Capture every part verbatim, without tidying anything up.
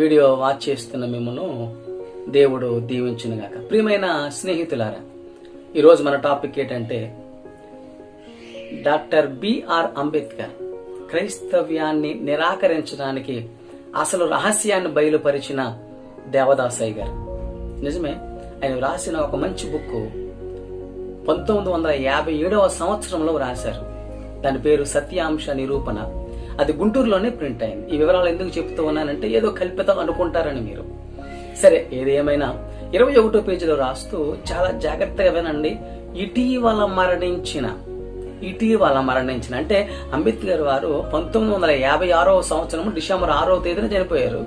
Video watch చేస్తున్న మిమ్మును దేవుడు దీవించును గాక। ప్రియమైన స్నేహితులారా, ఈ రోజు మన టాపిక్ ఏంటంటే డాక్టర్ బిఆర్ అంబేద్కర్ క్రైస్తవ్యాన్ని నిరాకరించడానికి అసలు రహస్యాన్ని బయలుపరిచిన దేవదాసు గారు। నిజమే, ఆయన రాసిన ఒక మంచి బుక్ పంతొమ్మిది వందల యాభై ఏడవ సంవత్సరంలో రాశారు। దాని పేరు సత్యాంశ నిరూపణ। అది గుంటూరులోనే ప్రింట్ అయింది। ఈ వివరాలు ఎందుకు చెప్తూ ఉన్నానంటే ఏదో కల్పితం అనుకుంటారని మీరు, సరే ఏదేమైనా ఇరవై ఒకటో పేజీలో రాస్తూ చాలా జాగ్రత్తగా వినండి। ఇటీవల మరణించిన ఇటీవల మరణించిన అంటే అంబేద్కర్ వారు పంతొమ్మిది వందల యాభై ఆరవ సంవత్సరం డిసెంబర్ ఆరవ తేదీన చనిపోయారు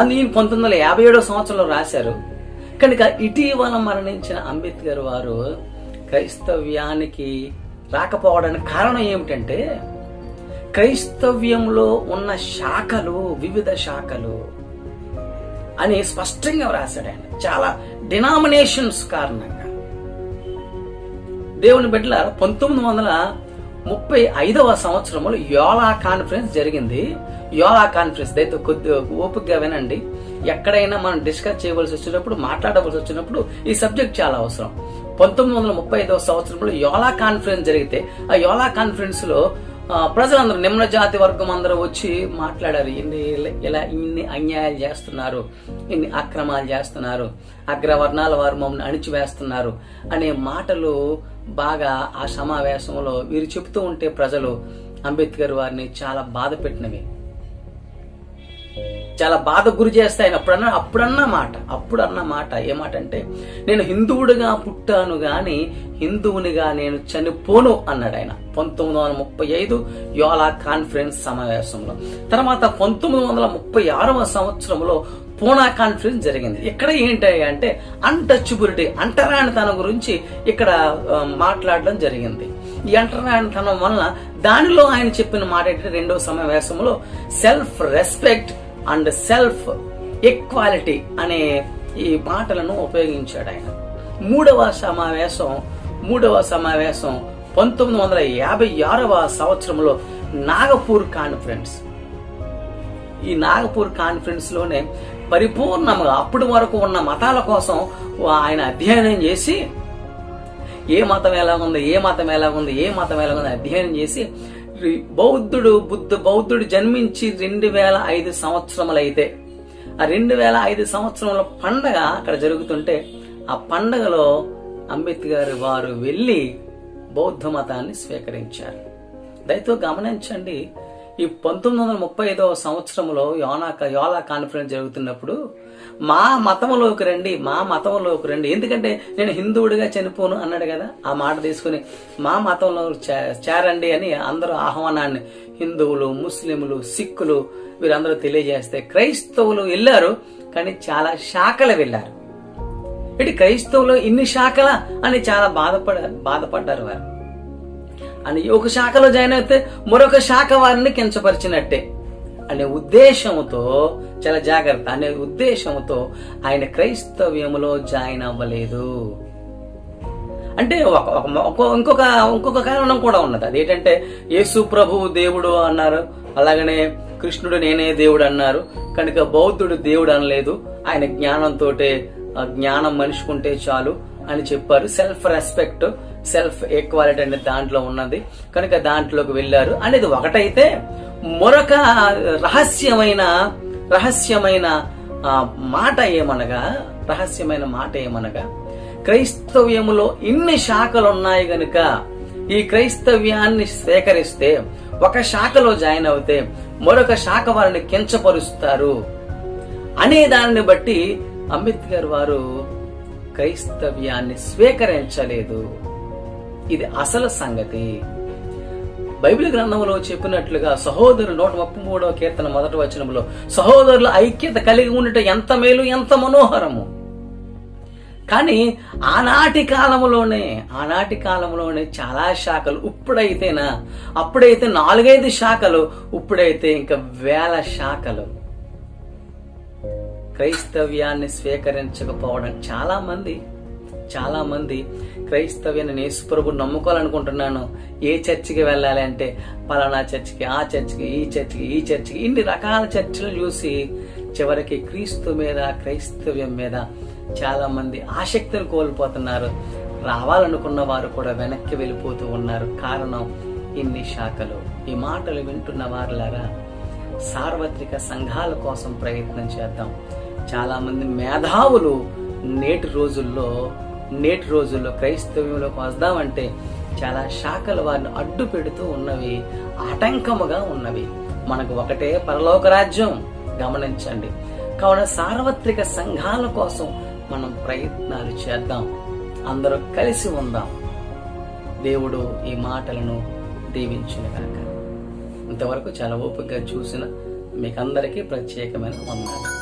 అని ఈయన పంతొమ్మిది వందల యాభై ఏడవ సంవత్సరంలో రాశారు। కనుక ఇటీవల మరణించిన అంబేద్కర్ వారు క్రైస్తవ్యానికి రాకపోవడానికి కారణం ఏమిటంటే క్రైస్తవ్యంలో ఉన్న శాఖలు, వివిధ శాఖలు అని స్పష్టంగా రాశాడు ఆయన। చాలా డినామినేషన్స్ కారణంగా దేవుని బిడ్డల పంతొమ్మిది వందల ముప్పై ఐదవ సంవత్సరంలో యోలా కాన్ఫరెన్స్ జరిగింది। యోలా కాన్ఫరెన్స్ అయితే కొద్ది ఓపికగా వినండి, ఎక్కడైనా మనం డిస్కస్ చేయవలసి వచ్చినప్పుడు మాట్లాడవలసి వచ్చినప్పుడు ఈ సబ్జెక్ట్ చాలా అవసరం। పంతొమ్మిది వందల ముప్పై ఐదవ సంవత్సరంలో యోలా కాన్ఫరెన్స్ జరిగితే ఆ యోలా కాన్ఫరెన్స్ లో ప్రజలందరూ నిమ్న జాతి వర్గం అందరూ వచ్చి మాట్లాడారు, ఇన్ని ఇలా ఇన్ని అన్యాయాలు చేస్తున్నారు, ఇన్ని అక్రమాలు చేస్తున్నారు, అగ్రవర్ణాల వారు మమ్మల్ని అణిచివేస్తున్నారు అనే మాటలు బాగా ఆ సమావేశంలో వీరు చెబుతూ ఉంటే ప్రజలు అంబేద్కర్ వారిని చాలా బాధ పెట్టినవి, చాలా బాధ గురి చేస్తాయి ఆయన అప్పుడన్నా అప్పుడన్నా మాట అప్పుడన్నా మాట ఏమాట అంటే నేను హిందువుడిగా పుట్టాను గాని హిందువునిగా నేను చనిపోను అన్నాడు ఆయన పంతొమ్మిది వందల ముప్పై ఐదు యోలా కాన్ఫరెన్స్ సమావేశంలో। తర్వాత పంతొమ్మిది వందల ముప్పై ఆరవ సంవత్సరంలో పూనా కాన్ఫరెన్స్ జరిగింది। ఇక్కడ ఏంటి అంటే అన్టచబిలిటీ, అంటరానితనం గురించి ఇక్కడ మాట్లాడడం జరిగింది। ఈ అంటరానితనం వలన దానిలో ఆయన చెప్పిన మాట ఏంటంటే రెండో సమావేశంలో self respect and self equality అనే ఈ మాటలను ఉపయోగించాడు ఆయన। మూడవ సమావేశం మూడవ సమావేశం పంతొమ్మిది వందల యాభై ఆరవ సంవత్సరంలో నాగపూర్ కాన్ఫరెన్స్। ఈ నాగపూర్ కాన్ఫరెన్స్ లోనే పరిపూర్ణంగా అప్పటి వరకు ఉన్న మతాల కోసం ఆయన అధ్యయనం చేసి ఏ మతం ఎలాగుంది ఏ మతం ఎలాగుంది ఏ మతం ఎలాగుంది అధ్యయనం చేసి బౌద్ధుడు బుద్ధ బౌద్ధుడు జన్మించి రెండు వేల ఐదు సంవత్సరములైతే ఆ రెండు వేల ఐదు సంవత్సరముల పండగ అక్కడ జరుగుతుంటే ఆ పండగలో అంబేద్కర్ వారు వెళ్ళి బౌద్ధ మతాన్ని స్వీకరించారు। దయతో గమనించండి, ఈ పంతొమ్మిది వందల ముప్పై ఐదవ సంవత్సరంలో యోనా యోలా కాన్ఫరెన్స్ జరుగుతున్నప్పుడు మా మతంలోకి రండి మా మతంలోకి రండి ఎందుకంటే నేను హిందువుడిగా చనిపోను అన్నాడు కదా, ఆ మాట తీసుకుని మా మతంలో చేరండి అని అందరూ ఆహ్వానాన్ని హిందువులు, ముస్లింలు, సిక్కులు వీరందరూ తెలియజేస్తే క్రైస్తవులు వెళ్ళారు కానీ చాలా శాఖలు వెళ్ళారు। ఇటు క్రైస్తవులు ఇన్ని శాఖల అని చాలా బాధపడ బాధపడ్డారు వారు అని ఒక శాఖలో జాయిన్ అయితే మరొక శాఖ వారిని కించపరిచినట్టే అనే ఉద్దేశంతో చాలా జాగ్రత్త అనే ఉద్దేశంతో ఆయన క్రైస్తవ్యములో జాయిన్ అవ్వలేదు। అంటే ఇంకొక ఇంకొక కారణం కూడా ఉన్నది, అదేంటంటే యేసు ప్రభు దేవుడు అన్నారు, అలాగనే కృష్ణుడు నేనే దేవుడు అన్నారు, కనుక బౌద్ధుడు దేవుడు అనలేదు, ఆయన జ్ఞానంతో జ్ఞానం మనిషికుంటే చాలు అని చెప్పారు, సెల్ఫ్ రెస్పెక్ట్ సెల్ఫ్ ఈక్వాలిటీ అనేది దాంట్లో ఉన్నది కనుక దాంట్లోకి వెళ్ళారు అనేది ఒకటైతే, మరొక రహస్యమైన రహస్యమైన మాట ఏమనగా రహస్యమైన మాట ఏమనగా క్రైస్తవ్యములో ఇన్ని శాఖలు ఉన్నాయి గనుక ఈ క్రైస్తవ్యాన్ని స్వీకరిస్తే ఒక శాఖలో జాయిన్ అవుతే మరొక శాఖ వారిని కించపరుస్తారు అనే దానిని బట్టి అంబేద్కర్ వారు క్రైస్తవ్యాన్ని స్వీకరించలేదు। ఇది అసలు సంగతి। బైబిల్ గ్రంథంలో చెప్పినట్లుగా సహోదరులు నూట ముప్పై మూడవ కీర్తన మొదటి వచనంలో సహోదరుల ఐక్యత కలిగి ఉండటం ఎంత మేలు ఎంత మనోహరము, కానీ ఆనాటి కాలంలోనే ఆనాటి కాలంలోనే చాలా శాఖలు, ఇప్పుడైతేనా అప్పుడైతే నాలుగైదు శాఖలు, ఇప్పుడైతే ఇంకా వేల శాఖలు। క్రైస్తవ్యాన్ని స్వీకరించకపోవడం చాలా మంది చాలా మంది క్రైస్తవ్యాన్ని యేసు ప్రభువుని నమ్ముకోవాలనుకుంటున్నాను, ఏ చర్చికి వెళ్ళాలి అంటే పలానా చర్చికి, ఆ చర్చికి, ఈ చర్చికి, ఈ చర్చికి ఇన్ని రకాల చర్చలు చూసి చివరికి క్రీస్తు మీద క్రైస్తవ్యం మీద చాలా మంది ఆసక్తిని కోల్పోతున్నారు. రావాలనుకున్న వారు కూడా వెనక్కి వెళ్ళిపోతూ ఉన్నారు. కారణం ఇన్ని శాఖలు. ఈ మాటలు వింటున్న వారలారా సార్వత్రిక సంఘాల కోసం ప్రయత్నం చేద్దాం. చాలా మంది మేధావులు నేటి రోజుల్లో నేటి రోజుల్లో క్రైస్తవ్యంలోకి వద్దామంటే చాలా శాఖలు వారిని అడ్డు పెడుతూ ఉన్నవి, ఆటంకముగా ఉన్నవి. మనకు ఒకటే పరలోక రాజ్యం గమనించండి. కావున సార్వత్రిక సంఘాల కోసం మనం ప్రయత్నాలు చేద్దాం. అందరూ కలిసి ఉందాం. దేవుడు ఈ మాటలను దీవించును గాక. ఇంతవరకు చాలా ఓపికగా చూసిన మీకందరికీ ప్రత్యేకమైన వందనాలు.